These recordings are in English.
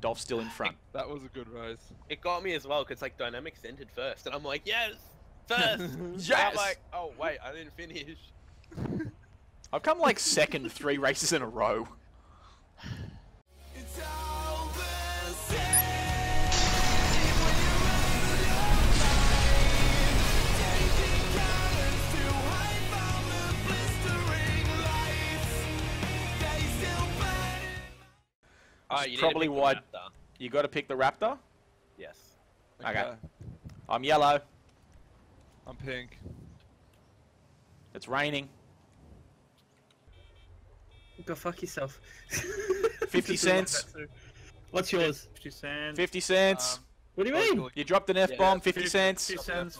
Dolph's still in front. That was a good race. It got me as well, because like Dynamics ended first, and I'm like, yes, first. Yes. And I'm like, oh wait, I didn't finish. I've come like second 3 races in a row. You probably why you got to pick the Raptor. Yes. Okay. I'm yellow. I'm pink. It's raining. Go fuck yourself. 50 cents. What's yours? 50 cents. 50 cents. What do you mean? You dropped an F bomb. Yeah, 50 cents. 50 cents.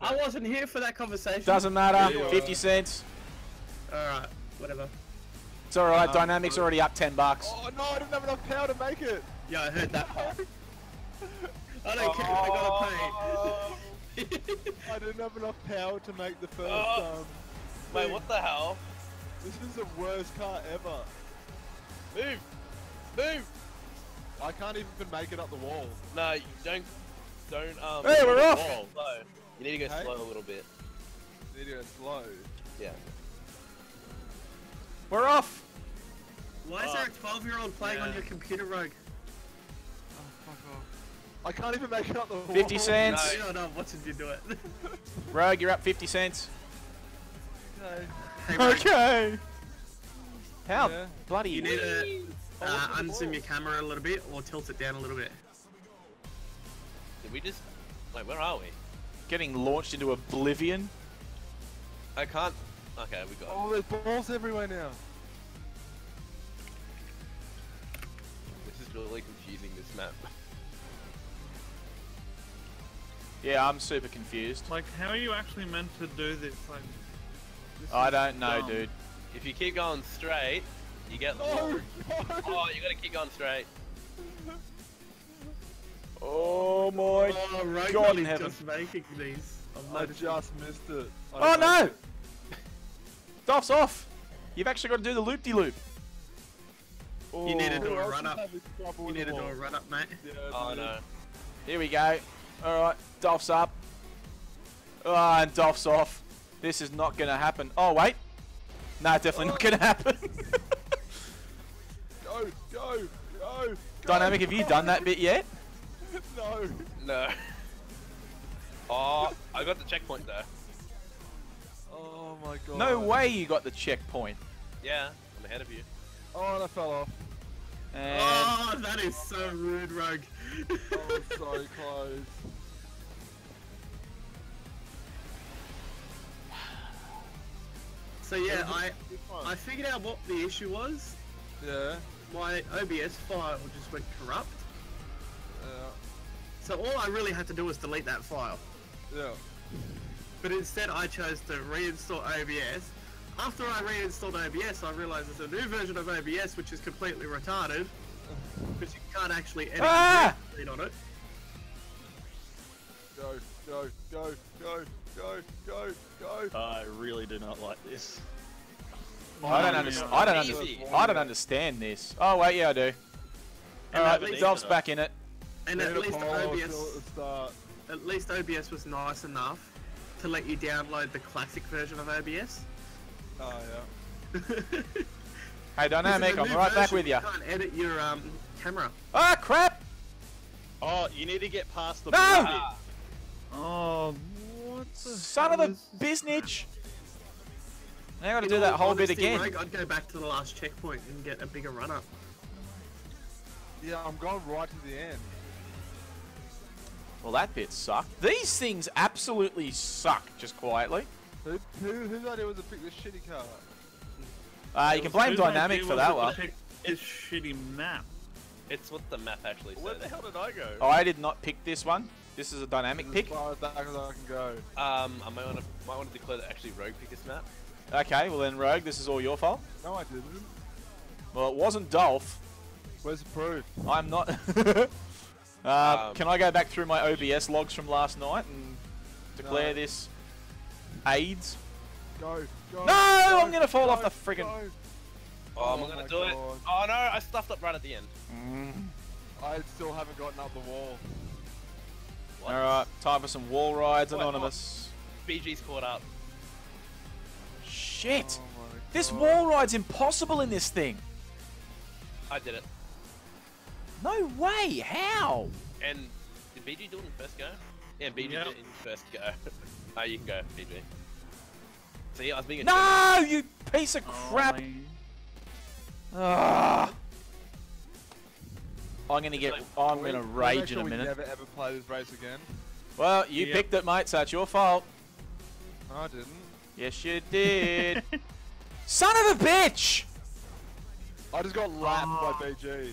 I wasn't here for that conversation. Doesn't matter. Yeah, 50 cents. All right. Whatever. It's alright, Dynamics already up $10. Oh no, I didn't have enough power to make it! Yeah, I heard that part. I don't care, I gotta pay. I didn't have enough power to make the first Wait, what the hell? This is the worst car ever. Move! Move! I can't even make it up the wall. No, you don't Hey, we're off! Wall, so you need to go slow a little bit. You need to go slow? Yeah. We're off! Why is there a 12-year-old playing on your computer, Rogue? Oh, fuck off. I can't even make it up the wall. 50 cents. No, no, what did you do it? Rogue, you're up 50 cents. Okay. Hey, okay. How bloody... You need to unzoom your camera a little bit or tilt it down a little bit. Did we just... Like, where are we? Getting launched into oblivion? I can't... Okay, we got it. Oh, there's balls everywhere now. This is really confusing, this map. Yeah, I'm super confused. Like, how are you actually meant to do this? Like, this I don't know, dude. If you keep going straight, you get... Oh, you gotta keep going straight. Oh my god in heaven. Just making these. I just missed it. Oh no! Doff's off! You've actually got to do the loop-de-loop. Oh, you need to do a run-up. You need to do a run-up, mate. Yeah, oh, no. Here we go. Alright, Doff's up. Oh, and Doff's off. This is not going to happen. Oh, wait. No, definitely not going to happen. Go, go, go. Dynamic, have you done that bit yet? No. No. Oh, I got the checkpoint, though. Oh my god. No way you got the checkpoint. Yeah, I'm ahead of you. Oh, and I fell off. And oh, that is so rude, Rogue. Oh, so close. So yeah, I figured out what the issue was. Yeah. My OBS file just went corrupt. Yeah. So all I really had to do was delete that file. Yeah. But instead I chose to reinstall OBS. After I reinstalled OBS, I realised there's a new version of OBS which is completely retarded. Because you can't actually edit on it. Go, go, go, go, go, go, go. I really do not like this. I don't understand this. Oh wait, yeah I do. Alright, Dolph's back in it. And at least OBS was nice enough to let you download the classic version of OBS. Oh yeah. Hey Dynamic, I'm right back with you. You can't edit your camera. Ah crap! Oh, you need to get past the blue bit. Oh, what the son of a biznitch! Now I gotta do that whole bit again. Rogue, I'd go back to the last checkpoint and get a bigger run up. Yeah, I'm going right to the end. Well, that bit sucked. These things absolutely suck, just quietly. Whose idea was to pick this shitty car? You can blame Dynamic for that one. It's shitty map. It's what the map actually says. Where the hell did I go? Oh, I did not pick this one. This is a Dynamic pick. As far as I can go. I might want to declare that actually Rogue picked this map. Okay, well then Rogue, this is all your fault. No, I didn't. Well, it wasn't Dolph. Where's the proof? I'm not... can I go back through my OBS logs from last night and declare this AIDS? Go, go, no, I'm gonna fall off the friggin'. Oh, am I gonna do it? Oh no, I stuffed up right at the end. I still haven't gotten up the wall. Alright, time for some wall rides, Anonymous. BG's caught up. Shit! Oh this wall ride's impossible in this thing! I did it. No way! How? And did BG do it in the first go? Yeah, BG did it in the first go. No, you can go, BG. See, I was being a No, you piece of crap! I'm gonna get. I'm gonna rage in a minute. Never ever play this race again. Well, you picked it, mate. So it's your fault. I didn't. Yes, you did. Son of a bitch! I just got lapped by BG.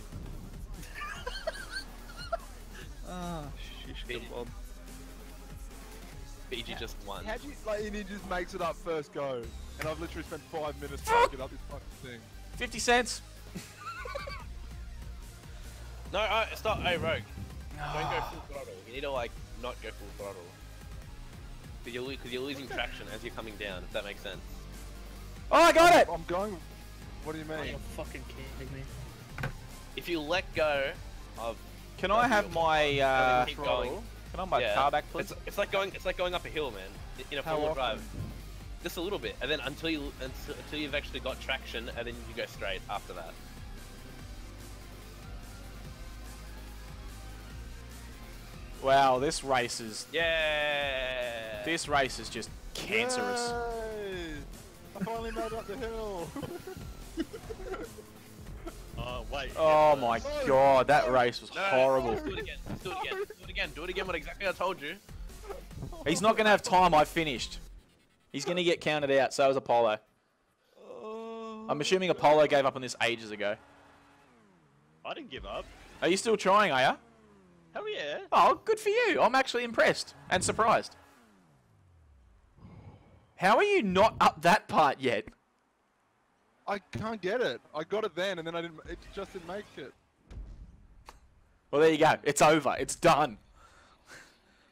BG just won. How do you like? He just makes it up first go, and I've literally spent 5 minutes trying to get up this fucking thing. 50 cents. No, stop. Hey, Rogue. Don't go full throttle. You need to, like, not go full throttle. Because you're losing traction as you're coming down, if that makes sense. Oh, I got it! I'm going... What do you mean? Oh, you're fucking kidding me. If you let go of... Can I have my, keep going. Can I have my car back, please? It's like going up a hill, man. In a four-wheel drive. Just a little bit. And then until you've actually got traction, and then you go straight after that. Wow, this race is... Yeah! This race is just cancerous. Yay! I finally made it up the hill! Oh, wait. Oh my god, that race was horrible. Let's do it again, let's do it again, do it again, do it again what exactly I told you. He's not going to have time, I finished. He's going to get counted out, so is Apollo. I'm assuming Apollo gave up on this ages ago. I didn't give up. Are you still trying, are you? Hell yeah. Oh, good for you. I'm actually impressed and surprised. How are you not up that part yet? I can't get it. I got it then, and then I didn't. It just didn't make it. Well, there you go. It's over. It's done.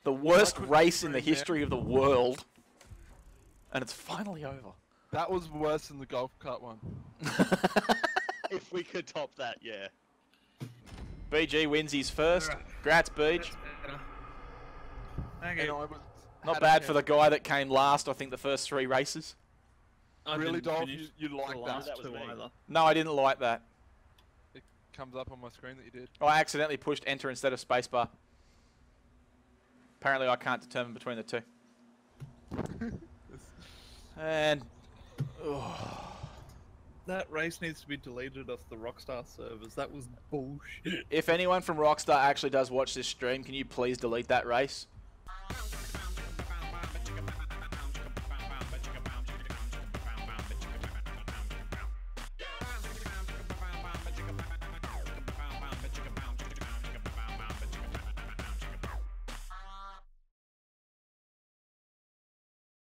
The worst race in the history of the world. And it's finally over. That was worse than the golf cart one. If we could top that, yeah. BG wins his first. Right. Grats, BG. Okay. Not bad for the guy that came last, I think, the first 3 races. Really, Dolph? You liked that too, either. No, I didn't like that. It comes up on my screen that you did. Oh, I accidentally pushed enter instead of spacebar. Apparently, I can't determine between the two. And... Oh. That race needs to be deleted off the Rockstar servers. That was bullshit. If anyone from Rockstar actually does watch this stream, can you please delete that race?